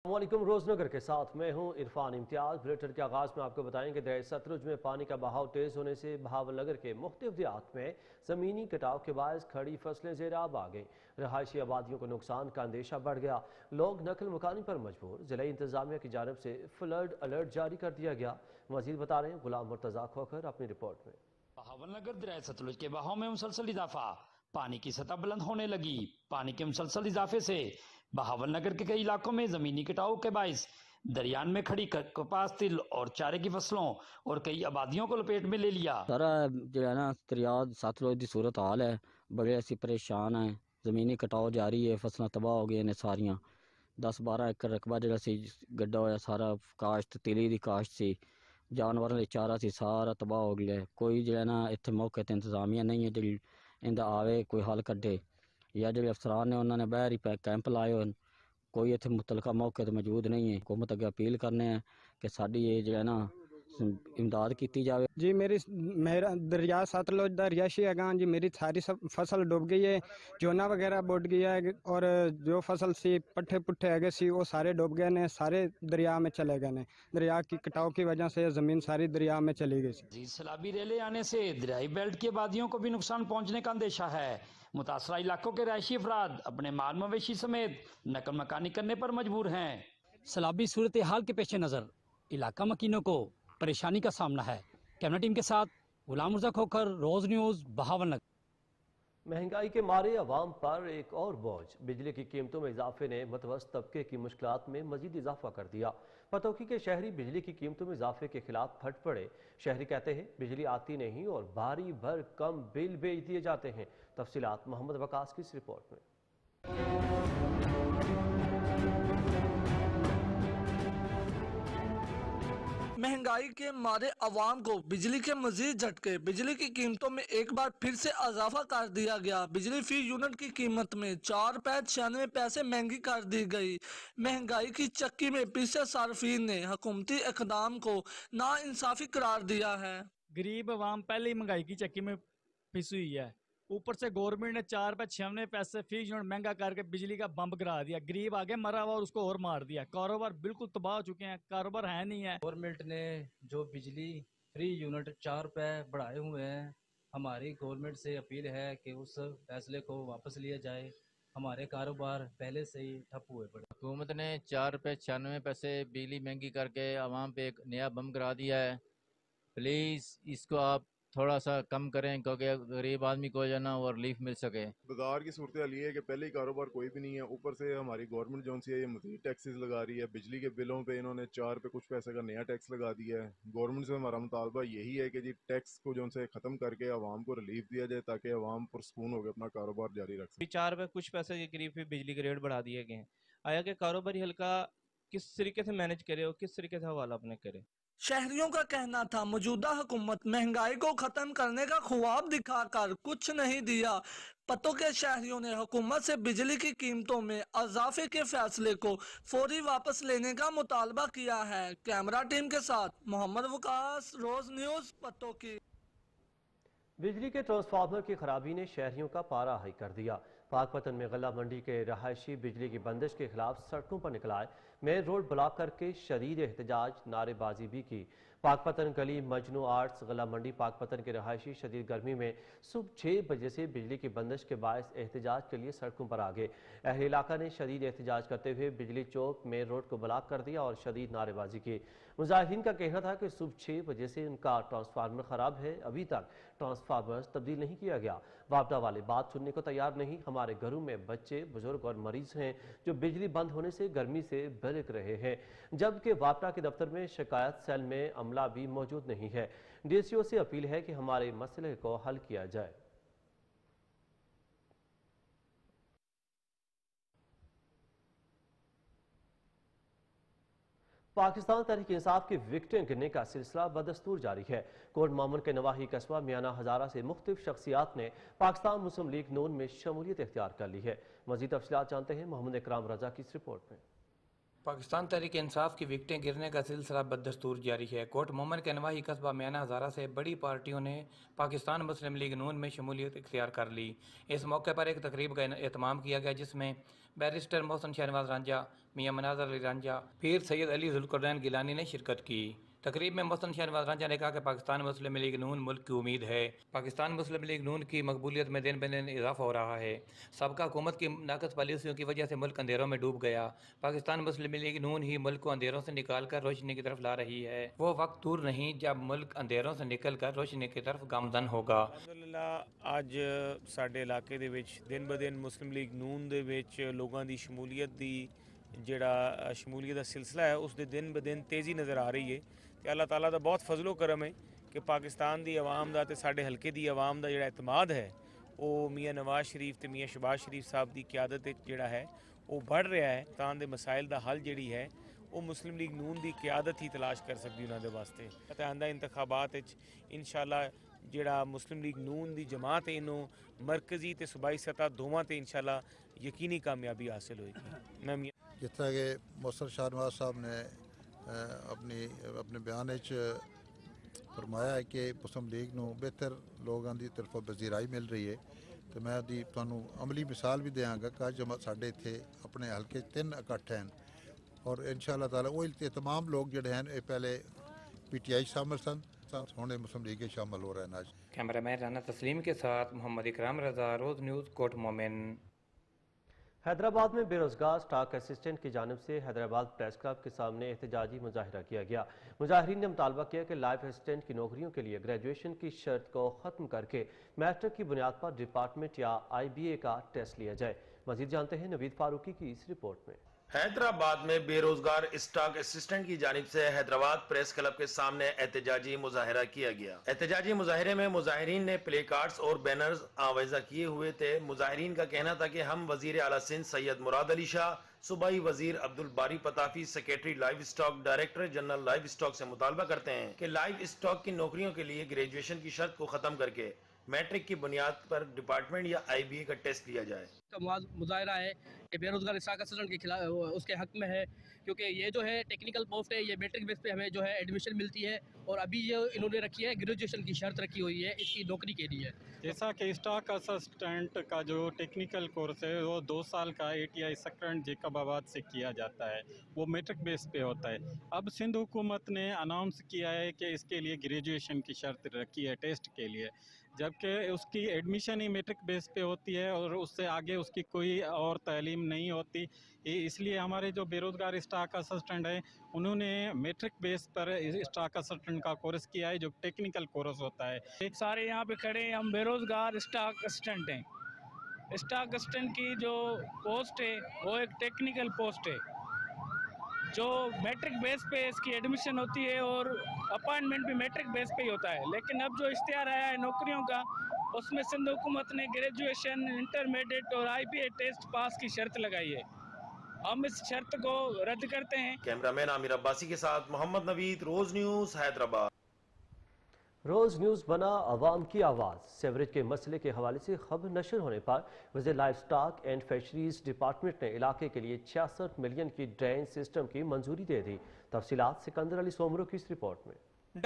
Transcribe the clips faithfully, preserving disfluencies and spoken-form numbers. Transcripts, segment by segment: अस्सलामुअलैकुम, रोजनगर के साथ मैं हूं इरफान इम्तियाज। बुलेटिन के आगाज़ में आपको बताएं कि दरिया सतलुज में पानी का बहाव तेज़ होने से बहावलनगर के मुख्तलिफ देहात में ज़मीनी कटाव के बायस खड़ी फसलें ज़ेराब आ गई। रहायशी आबादियों को नुकसान का अंदेशा बढ़ गया, लोग नकल मकानी पर मजबूर। ज़िला इंतज़ामिया की जानिब से फ्लड अलर्ट जारी कर दिया गया। मज़ीद बता रहे हैं गुलाम मुर्तज़ा खोखर अपनी रिपोर्ट में। बहावलनगर दरिया सतलुज के बहाव में मुसलसल इजाफा, पानी की सतह बुलंद होने लगी। पानी के मुसलसल इजाफे से बहावल नगर के कई इलाकों में जमीनी कटाव के बायस दरियान में खड़ी कपास, तिल और चारे की फसलों और कई आबादियों को लपेट में ले लिया। सारा जो है ना दरिया सतलुज की सूरत हाल है, बड़े ऐसी परेशान है। जमीनी कटाव जारी है, फसलें तबाह हो गई ने सारिया। दस बारह एकड़ रकबा जो गड्ढा होया सारा काश्त, तिली की काश्त सी, जानवरों का चारा सी, सारा तबाह हो गया। कोई जो है ना इतने मौके पर इंतजामिया नहीं है जी इंदा आवे कोई हल कढ़े, या जो अफसरान ने उन्होंने बाहर ही कैंप लाए हो, कोई इतने मुतलका मौके तो मौजूद नहीं है। हुकूमत अगे अपील करने हैं कि साड़ी ये जो है ना इमदाद की जाए जी। मेरी मेरा दरिया सतलुज का रिहायशी है जी, मेरी सारी सब फसल डूब गई है, जोना वगैरह बुड गया है और जो फसल सी पट्ठे पुट्ठे है सी वो सारे डूब गए ने, सारे दरिया में चले गए ने। दरिया की कटाव की वजह से जमीन सारी दरिया में चली गई। सैलाबी रेले आने से दरियाई बेल्ट की आबादियों को भी नुकसान पहुँचने का अंदेशा है। मुतासरा इलाकों के रहायशी अफराद अपने माल मवेशी समेत नकल मकानी करने पर मजबूर हैं। सैलाबी सूरत हाल के पेश नज़र इलाका मकीनों को परेशानी का सामना है। कैमरा टीम के साथ गुलाम मुर्तज़ा खोखर, रोज न्यूज़, बहावलनगर। महंगाई के मारे आवाम पर एक और बोझ, बिजली की कीमतों में इजाफे ने मतवस्त तबके की मुश्किलात में मजीद इजाफा कर दिया। पतौकी के शहरी बिजली की कीमतों में इजाफे के खिलाफ फट पड़े। शहरी कहते हैं बिजली आती नहीं और भारी भर कम बिल भेज दिए जाते हैं। तफसीलात मोहम्मद वकास की इस रिपोर्ट में। महंगाई के मारे अवाम को बिजली के मजीद झटके, बिजली की कीमतों में एक बार फिर से इजाफा कर दिया गया। बिजली फी यूनिट की कीमत में चार पैंट छियानवे पैसे महंगी कर दी गई। महंगाई की चक्की में पीछे सार्फिन ने हुकूमती इकदाम को नाइंसाफी करार दिया है। गरीब अवाम पहले ही महंगाई की चक्की में पिस हुई है, ऊपर से गवर्नमेंट ने चार पैंट छियानवे पैसे फी यूनिट महंगा करके बिजली का बम्प करा दिया। गरीब आगे मरा हुआ और उसको और मार दिया। कारोबार बिल्कुल तबाह हो चुके हैं, कारोबार है नहीं है। गवर्नमेंट ने जो बिजली फ्री यूनिट चार पैसे बढ़ाए हुए हैं, हमारी गवर्नमेंट से अपील है कि उस फैसले को वापस लिया जाए। हमारे कारोबार पहले से ही ठप हुए पड़े। हुकूमत ने चार रुपये छियानवे पैसे बिजली महंगी करके आवाम पे एक नया बम करा दिया है। प्लीज़ इसको आप थोड़ा सा कम करें क्योंकि गरीब आदमी को जो ना वो रिलीफ मिल सके। बाजार की सूरत हाल ये है कि पहले ही कारोबार कोई भी नहीं है, ऊपर से हमारी गवर्नमेंट जो सी है ये मजीद टैक्सेस लगा रही है। बिजली के बिलों पे इन्होंने चार पे कुछ पैसे का नया टैक्स लगा दिया है। गवर्नमेंट से हमारा मुतालबा यही है कि जी टैक्स को जो से ख़त्म करके आवाम को रिलीफ दिया जाए ताकि आवाम पुरसकून होकर अपना कारोबार जारी रख सके। चार पे कुछ पैसे के करीब भी बिजली के रेट बढ़ा दिए गए हैं। आया कि कारोबारी हल्का किस तरीके से मैनेज करे और किस तरीके से हवाला अपने करे। शहरियों का कहना था मौजूदा हुकूमत महंगाई को खत्म करने का ख्वाब दिखाकर कुछ नहीं दिया। पतों के शहरियों ने हुकूमत से बिजली की कीमतों में इजाफे के फैसले को फौरी वापस लेने का मुतालबा किया है। कैमरा टीम के साथ मोहम्मद वकास, रोज न्यूज़, पतों की। बिजली के ट्रांसफार्मर की खराबी ने शहरियों का पारा हाई कर दिया। पाकपतन में गला मंडी के रहायशी बिजली की बंदिश के खिलाफ सड़कों पर निकल आए। मेन रोड ब्लॉक करके शदीद एहतजाज, नारेबाजी भी की। पाकपतन गली मजनू आर्ट्स, गला मंडी, पाकपतन के रहायशी शदीद गर्मी में सुबह छः बजे से बिजली की बंदिश के बायस एहतजाज के लिए सड़कों पर आ गए। अहल इलाका ने शदीद एहतजाज करते हुए बिजली चौक मेन रोड को ब्लॉक कर दिया और शदीद नारेबाजी की। मुजाहिदीन का कहना था कि सुबह छः बजे से उनका ट्रांसफार्मर ख़राब है, अभी तक ट्रांसफार्मर तब्दील नहीं किया गया। वापदा वाले बात सुनने को तैयार नहीं। हमारे घरों में बच्चे, बुजुर्ग और मरीज हैं जो बिजली बंद होने से गर्मी से भड़क रहे हैं, जबकि वापदा के दफ्तर में शिकायत सेल में अमला भी मौजूद नहीं है। डीसीओ से अपील है कि हमारे मसले को हल किया जाए। पाकिस्तान तहरीक इंसाफ की विकटें गिरने का सिलसिला बदस्तूर जारी है। कोट मामून के नवाही कस्बा मियाना हजारा से मुख्तलिफ शख्सियात ने पाकिस्तान मुस्लिम लीग नून में शमूलियत इख्तियार कर ली है। मजीद तफसीलात जानते हैं मोहम्मद इकराम रजा की इस रिपोर्ट में। पाकिस्तान तहरीक इंसाफ की विकटें गिरने का सिलसिला बदस्तूर जारी है। कोट मोमन के अनवाही कस्बा म्याना हज़ारा से बड़ी पार्टियों ने पाकिस्तान मुस्लिम लीग नून में शमूलियत इख्तियार कर ली। इस मौके पर एक तकरीब का एहतमाम किया गया जिसमें बैरिस्टर मोहसिन शाहनवाज रांझा, मियां मनाज़िर अली रांझा, पीर सैयद अली जुल्कुर्दैन गिलानी ने शिरकत की। तकरीब में मोहसिन शाहनवाज रांझा ने कहा कि पाकिस्तान मुस्लिम लीग नून मुल्क की उम्मीद है। पाकिस्तान मुस्लिम लीग नून की मकबूलियत में दिन ब दिन इजाफा हो रहा है। सबका हुकूमत की नाकस पॉलिसियों की वजह से मुल्क अंधेरों में डूब गया। पाकिस्तान मुस्लिम लीग नून ही मुल्क को अंधेरों से निकाल कर रोशनी की तरफ ला रही है। वो वक्त दूर नहीं जब मुल्क अंधेरों से निकल कर रोशनी की तरफ गामजन होगा। अल्हम्दुलिल्लाह आज साडे इलाके दे विच दिन ब दिन मुस्लिम लीग नून दे विच लोगां दी शमूलियत दी जिहड़ा शमूलियत का सिलसिला है उसके दिन ब दिन तेज़ी नज़र आ रही है। तो अल्लाह ताला दा बहुत फजलो करम है कि पाकिस्तान की आवाम का तो साढ़े हल्के की आवाम का जोड़ा एतमाद है वो मियाँ नवाज शरीफ तो मियाँ शहबाज शरीफ साहब की क्यादत जोड़ा है वो बढ़ रहा है। तां दे मसाइल का हल जी है वो मुस्लिम लीग नून की क्यादत ही तलाश कर सकती उन्होंने वास्ते। तो आंदा इंतखाबात इंशाअल्लाह जिहड़ा मुस्लिम लीग नून की जमात है इनू मरकजी तो सूबाई सतह दोवां ते इंशाअल्लाह यकीनी कामयाबी हासिल होएगी। मैं जिस तरह के मोहसिन शाहनवाज साहब ने अपनी अपने बयान फरमाया है कि मुस्लिम लीग नूं बेहतर लोगों की तरफों वजीराई मिल रही है। तो मैं दी तुहानूं अमली मिसाल भी देंगा कि जमा साढ़े इत्थे अपने हल्के तीन इकट्ठे हैं और इंशाअल्लाह ताला वही तमाम लोग जोड़े हैं ये पहले पी टी आई शामिल सन होने मुस्लिम लीग के शामिल हो रहे हैं। आज कैमरा मैन राना तस्लीम के साथ मोहम्मद इकराम रजा, रोज़ न्यूज़, कोट मोमिन। हैदराबाद में बेरोजगार स्टाक असिस्टेंट की जानिब से हैदराबाद प्रेस क्लब के सामने एहतजाजी मुजाहिरा किया गया। मुजाहिरीन ने मुतालबा किया कि लाइफ असिस्टेंट की नौकरियों के लिए ग्रेजुएशन की शर्त को ख़त्म करके मैट्रिक की बुनियाद पर डिपार्टमेंट या आई बी ए का टेस्ट लिया जाए। मजीद जानते हैं नवीद फारूकी की इस रिपोर्ट में। हैदराबाद में बेरोजगार स्टाक असिस्टेंट की जानिब से हैदराबाद प्रेस क्लब के सामने एहतजाजी मुजाहिरा किया गया। एहतजाजी मुजाहिरे में मुजाहिरीन ने प्ले कार्ड्स और बैनर्स आवेजा किए हुए थे। मुजाहिरीन का कहना था कि हम वजीर आला सिंध सैयद मुराद अली शाह, सूबाई वजीर Abdul Bari Pitafi, secretary livestock, director general livestock से मुतालबा करते हैं कि लाइव स्टॉक की नौकरियों के लिए ग्रेजुएशन की शर्त को खत्म करके मैट्रिक की बुनियाद पर डिपार्टमेंट या आई बी ए का टेस्ट लिया जाए। का मुजाहरा है कि बेरोजगार स्टाक असिस्टेंट के खिलाफ उसके हक में है क्योंकि ये जो है टेक्निकल पोस्ट है, ये मैट्रिक बेस पे हमें जो है एडमिशन मिलती है और अभी ये इन्होंने रखी है ग्रेजुएशन की शर्त रखी हुई है इसकी नौकरी के लिए। जैसा कि स्टाक असिस्टेंट का जो टेक्निकल कोर्स है वो दो साल का A T I Sakrand Jacobabad से किया जाता है, वो मैट्रिक बेस पे होता है। अब सिंध हुकूमत ने अनाउंस किया है कि इसके लिए ग्रेजुएशन की शर्त रखी है टेस्ट के लिए, जबकि उसकी एडमिशन ही मैट्रिक बेस पे होती है और उससे आगे उसकी कोई और तालीम नहीं होती। इसलिए हमारे जो बेरोज़गार स्टाक असिस्टेंट हैं उन्होंने मैट्रिक बेस पर स्टाक असिस्टेंट का कोर्स किया है जो टेक्निकल कोर्स होता है। सारे यहाँ पे खड़े हैं, हम बेरोज़गार स्टाक असिस्टेंट हैं। स्टाक असिस्टेंट की जो पोस्ट है वो एक टेक्निकल पोस्ट है जो मैट्रिक बेस पे इसकी एडमिशन होती है और अपॉइंटमेंट भी मैट्रिक बेस पे ही होता है। लेकिन अब जो इश्तिहार आया है नौकरियों का उसमें सिंध हुकूमत ने ग्रेजुएशन, इंटरमीडिएट और आईबीए टेस्ट पास की शर्त लगाई है। हम इस शर्त को रद्द करते हैं। कैमरामैन आमिर अब्बासी के साथ मोहम्मद नवीद, रोज़ न्यूज़, हैदराबाद। रोज़ न्यूज़ बना आवाम की आवाज़। सेवरेज के मसले के हवाले से खबर नशर होने पर वज़ीर life stock and fisheries department ने इलाके के लिए छियासठ मिलियन की ड्रेन सिस्टम की मंजूरी दे दी। तफसीलात सिकंदर अली सोमरो की इस रिपोर्ट में।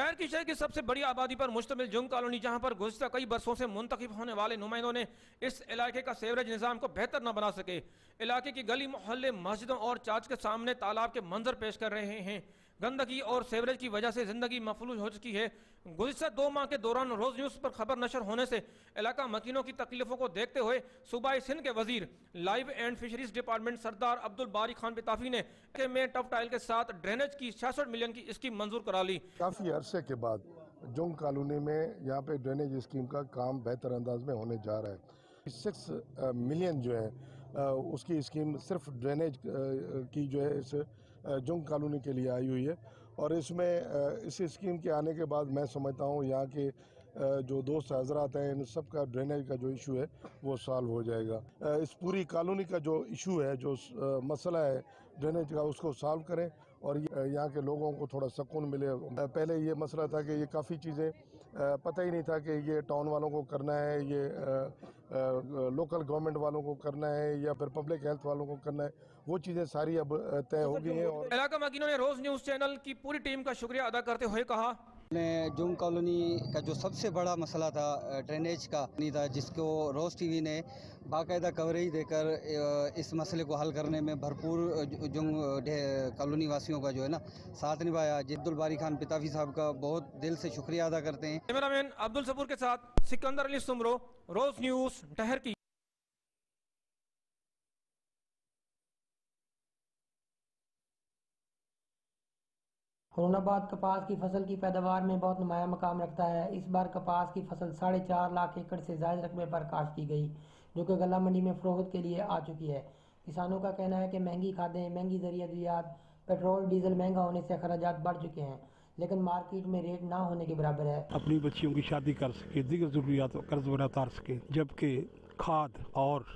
डायर की शहर की सबसे बड़ी आबादी पर मुश्तमिल जुंग कॉलोनी जहां पर गुज़श्ता कई बरसों से मुंतखब होने वाले नुमाइंदों ने इस इलाके का सीवरेज निज़ाम को बेहतर न बना सके। इलाके की गली मोहल्ले, मस्जिदों और चर्च के सामने तालाब के मंजर पेश कर रहे हैं। गंदगी और सीवरेज की वजह से जिंदगी मफलूज हो चुकी है। गुज़श्ता दो माह के दौरान रोज़ न्यूज़ पर खबर नशर होने से इलाका मकीनों की तकलीफ़ों को देखते हुए सूबाई सिंध के वजीर live and fisheries department Sardar Abdul Bari Khan Pitafi ने में टफ टाइल के साथ ड्रेनेज की छियासठ मिलियन की स्कीम मंजूर करा ली। काफ़ी अरसे के बाद जोंग कॉलोनी में यहाँ पे ड्रेनेज स्कीम का काम बेहतर अंदाज में होने जा रहा है। सिक्स मिलियन जो है उसकी स्कीम सिर्फ ड्रेनेज की जो है इस जोंग कॉलोनी के लिए आई हुई है और इसमें इस स्कीम के आने के बाद मैं समझता हूँ यहाँ के जो दोस्त हजरात हैं इन सब का ड्रेनेज का जो इशू है वो सॉल्व हो जाएगा। इस पूरी कॉलोनी का जो इशू है, जो मसला है ड्रेनेज का, उसको सॉल्व करें और यहाँ के लोगों को थोड़ा सुकून मिले। पहले ये मसला था कि ये काफ़ी चीज़ें पता ही नहीं था कि ये टाउन वालों को करना है, ये आ, आ, लोकल गवर्नमेंट वालों को करना है या फिर पब्लिक हेल्थ वालों को करना है। वो चीज़ें सारी अब तय हो गई हैं। और इलाका माकिनों ने रोज़ न्यूज़ चैनल की पूरी टीम का शुक्रिया अदा करते हुए कहा, जुम कॉलोनी का जो सबसे बड़ा मसला था ड्रेनेज का नहीं था, जिसको रोज़ टीवी ने बाकायदा कवरेज देकर इस मसले को हल करने में भरपूर जुम कॉलोनी वासियों का जो है ना साथ निभाया। जिद्दुल बारी खान पिताफी साहब का बहुत दिल से शुक्रिया अदा करते हैं। कैमरामैन अब्दुल सबूर के साथ सिकंदर अली सोमरो, रोज़ न्यूज़, डहर की। होशंगाबाद कपास की फसल की पैदावार में बहुत नुमाया मकाम रखता है। इस बार कपास की फसल साढ़े चार लाख एकड़ से ज़्यादा रकबे पर काश्त की गई, जो कि गला मंडी में फरोख्त के लिए आ चुकी है। किसानों का कहना है कि महंगी खादें, महंगी ज़रिया दरियात, पेट्रोल डीजल महंगा होने से अखराजात बढ़ चुके हैं, लेकिन मार्केट में रेट ना होने के बराबर है। अपनी बच्चियों की शादी कर सके, दीगर ज़रूरियात कर्ज बना उतार सके, जबकि खाद और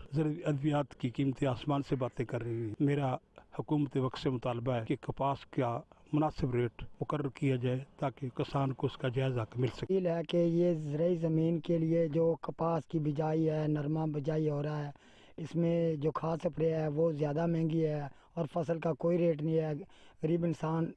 अद्वियात की कीमतें आसमान से बातें कर रही हैं। मेरा हुकूमत वक्त से मुतालबा है कि कपास का मुनासिब रेट मुकर्रर किया जाए ताकि किसान को उसका जायज़ा मिल सके। है कि ये ज़रूरी ज़मीन के लिए जो कपास की बिजाई है, नरमा बिजाई हो रहा है, इसमें जो खाद स्प्रे है वो ज़्यादा महंगी है और फसल का कोई रेट नहीं है। गरीब इंसान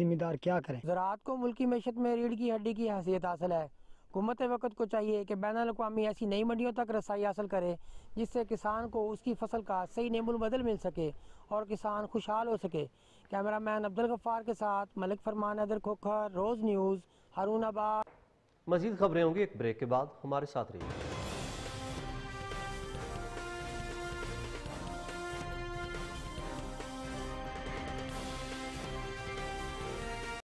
जिम्मेदार क्या करें। ज़राअत को मुल्की मैशत में रीढ़ की हड्डी की हैसियत हासिल है। हुकूमत वक्त को चाहिए कि बैन अल-अक़वामी ऐसी नई मंडियों तक रसाई हासिल करे, जिससे किसान को उसकी फसल का सही नेमूल बदल मिल सके और किसान खुशहाल हो सके। कैमरा मैन अब्दुल गफ़ार के साथ मलिक फरमान अदर खोखर, रोज़ न्यूज़, हारूनाबाद। मज़ीद खबरें होंगी एक ब्रेक के बाद, हमारे साथ रहिए।